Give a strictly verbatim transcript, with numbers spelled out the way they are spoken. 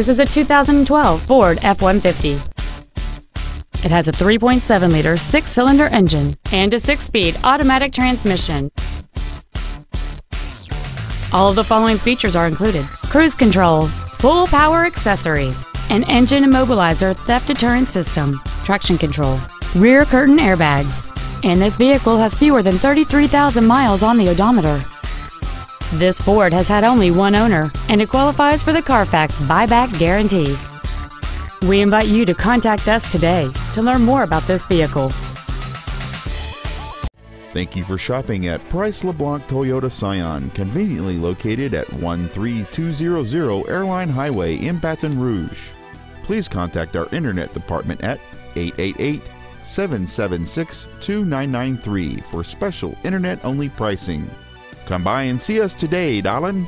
This is a two thousand twelve Ford F one fifty. It has a three point seven liter six-cylinder engine and a six-speed automatic transmission. All of the following features are included: cruise control, full power accessories, an engine immobilizer theft deterrent system, traction control, rear curtain airbags, and this vehicle has fewer than thirty-three thousand miles on the odometer. This Ford has had only one owner, and it qualifies for the Carfax buyback guarantee. We invite you to contact us today to learn more about this vehicle. Thank you for shopping at Price LeBlanc Toyota Scion, conveniently located at one three two zero zero Airline Highway in Baton Rouge. Please contact our Internet department at eight eight eight, seven seven six, two nine nine three for special Internet-only pricing. Come by and see us today, darling.